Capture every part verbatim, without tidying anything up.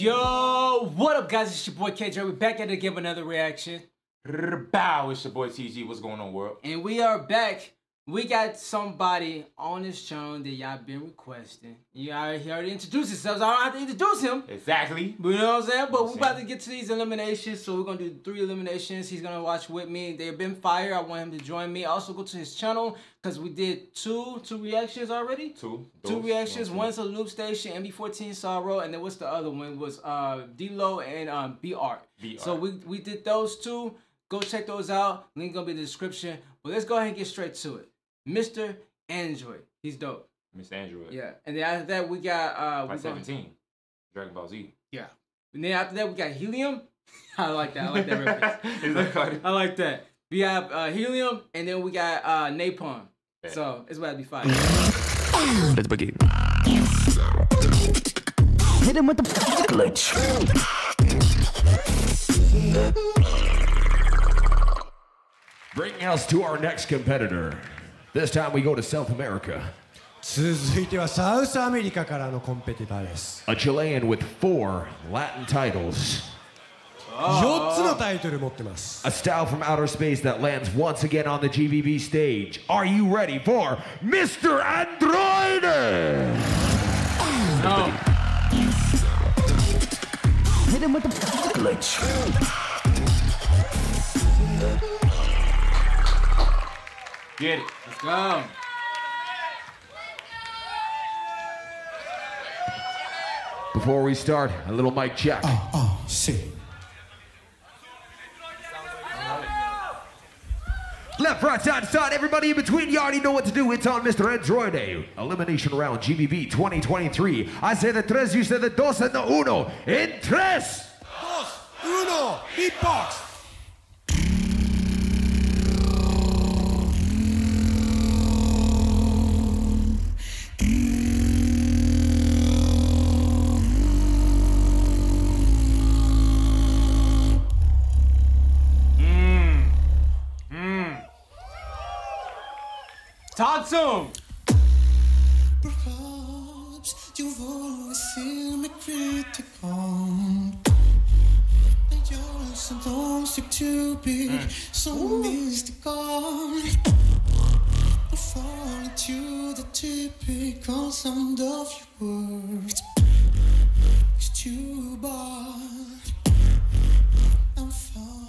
Yo, what up guys, it's your boy K J. We're back at it again with another reaction. Bow, it's your boy T G. What's going on, world? And we are back. We got somebody on this channel that y'all been requesting. You already, already introduced yourselves. I don't have to introduce him. Exactly. You know what I'm saying? But we're about to get to these eliminations. So we're going to do three eliminations. He's going to watch with me. They've been fire. I want him to join me. Also go to his channel because we did two two reactions already. Two. Those, two reactions. One, One's a loop station, M B fourteen Sorrow. And then what's the other one? It was uh, D-Lo and um, B-Art. So we, we did those two. Go check those out. Link going to be in the description. But let's go ahead and get straight to it. Mister Androide. He's dope. Mister Androide. Yeah. And then after that, we got... Uh, we seventeen. Got... Dragon Ball Z. Yeah. And then after that, we got Helium. I like that. I like that reference. Is that funny? I like that. We have uh, Helium, and then we got uh, Napalm. Yeah. So, it's about to be fire. Let's begin. Hit him with the glitch. Bringing us to our next competitor. This time we go to South America. A Chilean with four Latin titles. Oh. A style from outer space that lands once again on the G V B stage. Are you ready for Mister Androide? No. Hit him with the glitch. Get it. Let's go. Before we start, a little mic check. Oh, oh, shit. Left, right, side, side, everybody in between, you already know what to do. It's on Mister Androide. Elimination round, G B B twenty twenty-three. I say the tres, you say the dos, and the uno. In tres. Dos, uno, beatbox. Talk to him. Perhaps you've always seen me critical. You're sometimes too big, mm. so Ooh. mystical. I fall into the typical sound of your words. It's too bad. I'm falling.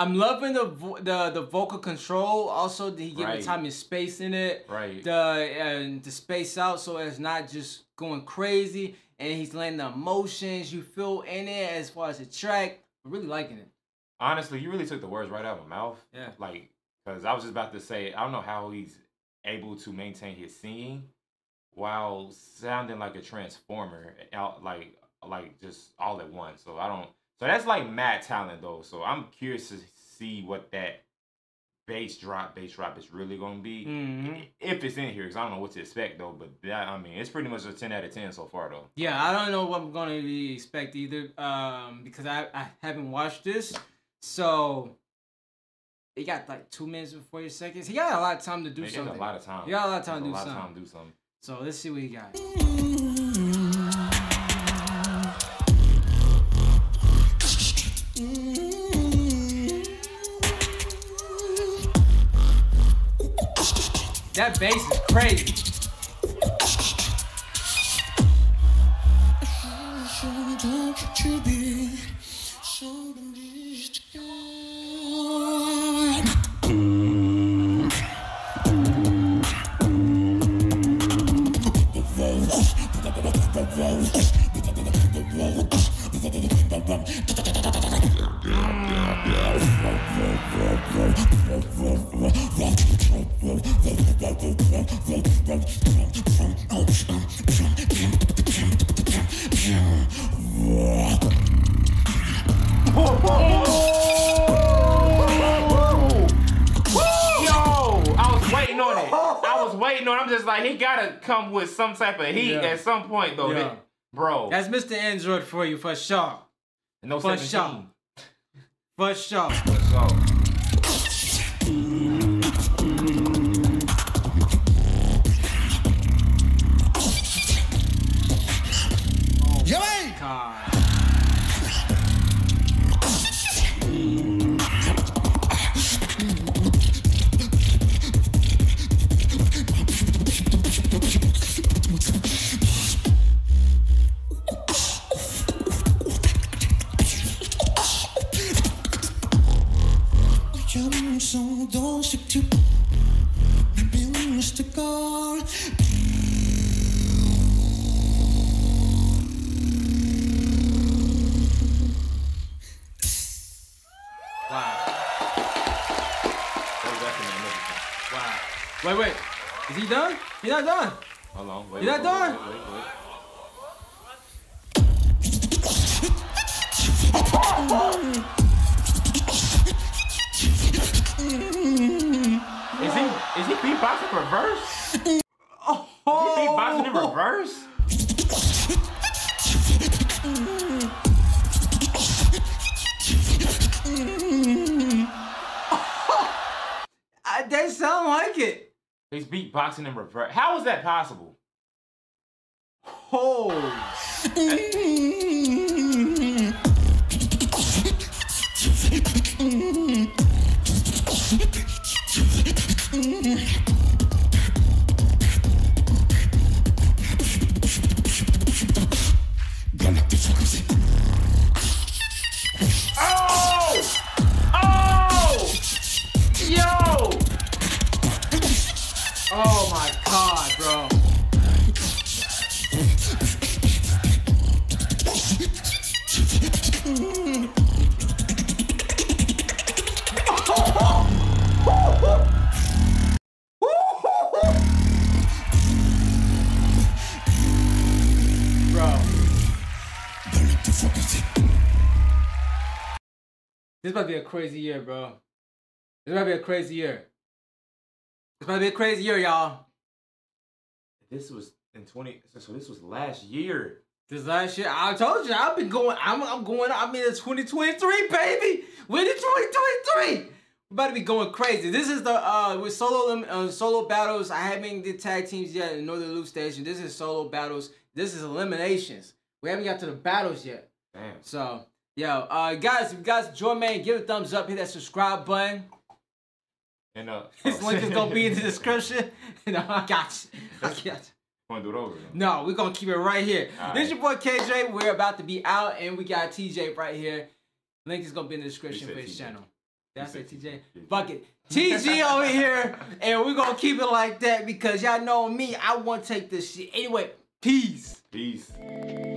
I'm loving the vo the the vocal control. Also, he gave right. the time and space in it. Right. The uh, the space out, so it's not just going crazy. And he's letting the emotions you feel in it as far as the track. I'm really liking it. Honestly, you really took the words right out of my mouth. Yeah. Like, cause I was just about to say, I don't know how he's able to maintain his singing while sounding like a transformer out, like like just all at once. So I don't. So that's like mad talent though. So I'm curious to see what that bass drop, bass drop is really gonna be. Mm-hmm. If it's in here, because I don't know what to expect though. But that, I mean, it's pretty much a ten out of ten so far though. Yeah, I don't know what I'm gonna really expect either. Um, because I, I haven't watched this. So he got like two minutes and forty seconds. He got a lot of time to do Man, something. A lot of time. He got a lot of time, to, a do lot of time to do something. So let's see what he got. That bass is crazy. waiting on. I'm just like, he gotta come with some type of heat yeah. at some point though, yeah. man. Bro. That's Mister Androide for you, for sure. No for sure. For sure. For sure. Oh, yeah, God. Don't stick to maybe Mister God. Wow. Wow. Wait, wait. Is he done? He's not done. Hold on. Wait, He's not wait, done. Wait, wait, wait. Oh, oh. Is he is he beatboxing reverse? Oh. Is he beatboxing in reverse? Oh. That sound like it. He's beatboxing in reverse. How is that possible? Oh. Oh my God, bro. Bro. This might be a crazy year, bro. This might be a crazy year. It's about to be a crazy year, y'all. This was in twenty. So this was last year. This last year. I told you. I've been going. I'm. I'm going. I'm in twenty twenty-three, baby. We're in twenty twenty-three. We're about to be going crazy. This is the uh with solo uh, solo battles. I haven't did tag teams yet in Northern Loop Station. This is solo battles. This is eliminations. We haven't got to the battles yet. Damn. So yo, uh, guys, if you guys enjoy, man, give it a thumbs up. Hit that subscribe button. And, uh, His link is gonna be in the description. No, I got you. I got you. Wanna do it over? No, we're gonna keep it right here. All this right. Your boy K J. We're about to be out, and we got T J right here. Link is gonna be in the description for his T J. Channel. Did I say T J? T J? Bucket. T G over here, and we're gonna keep it like that because y'all know me. I wanna take this shit anyway. Peace. Peace.